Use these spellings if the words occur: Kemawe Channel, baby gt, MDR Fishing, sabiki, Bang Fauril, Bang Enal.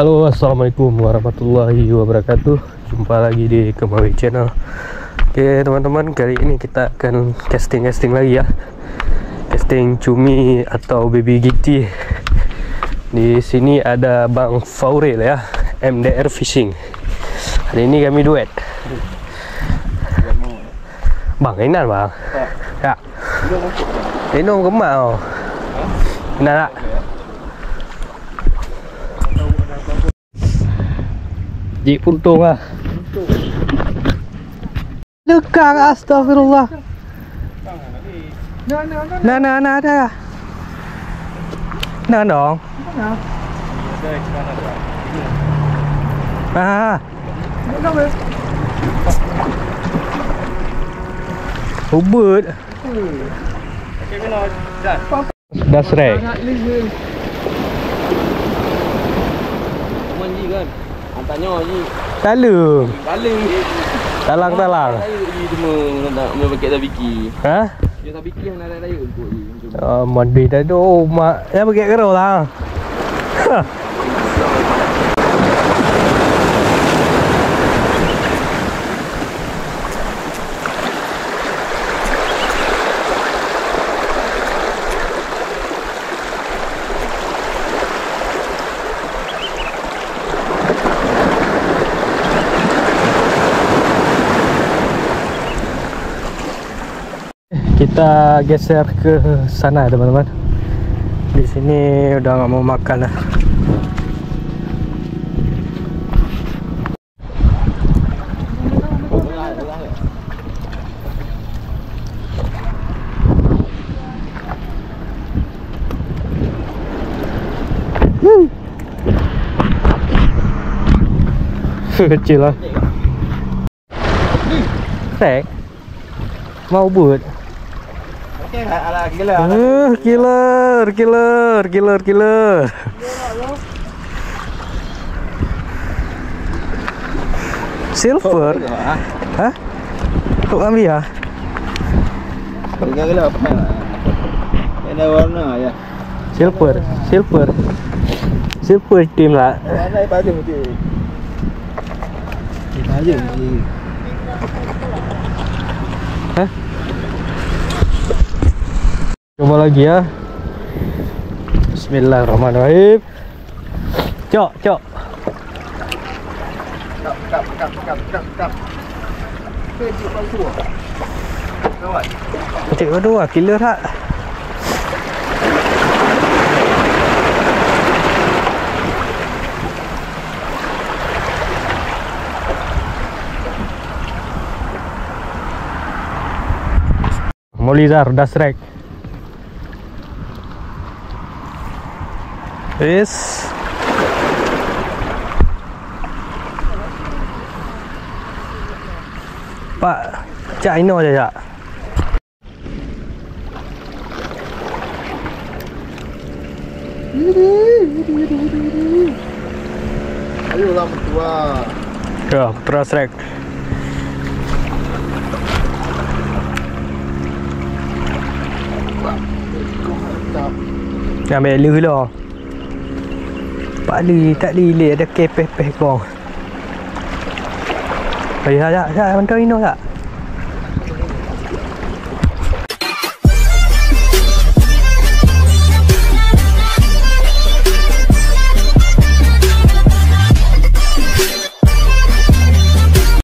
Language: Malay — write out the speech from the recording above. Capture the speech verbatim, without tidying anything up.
Halo, assalamualaikum warahmatullahi wabarakatuh. Jumpa lagi di Kemawe Channel. Oke teman-teman, kali ini kita akan casting-casting lagi ya, casting cumi atau baby giti. Di sini ada Bang Fauril ya, M D R Fishing. Hari ini kami duet. Bang Enal bang. Ya. Minum kemal. Enal tak? Di untung lah. Lekang, astagfirullah. Nah, nah, nah, nah, dah. Nah, dong. Ah. Ubud. Dah serai. Mandi kan. Tanya lagi. Talang. Talang. Talang talang. Dia cuma nak memakai tabiki. Ha? Dia tabiki yang nak layu untuk dia. Ah, mandi dah tu mak. Dia pakai kerau lah. Kita geser ke sana teman-teman. Di sini udah nggak mau makan lah. Kecil lah. Rek mau buat. Okey, ala gila. Uh, killer, killer, killer, killer. Silver. Hah? Kau ambil ya? Enggak gelap. Ada warna ya. Silver, silver. Silver tim lah. Mana baju putih? Kita aja. Hah? Coba lagi ya. Bismillahirrahmanirrahim. Cok, cok. Kap, kap, kap, kap, kap, kap. Kecil bangku. Lewat. Kecil bangku ah, killer hak. Molizar dasrek. Yes. Pak, cak Ino je cak. Ayolah mertua. Ya, mertua serek. Nak ambil leh lah. Balik tak lilit ada kepeh-peh kau. Ayah tak, tak mantau Ino tak?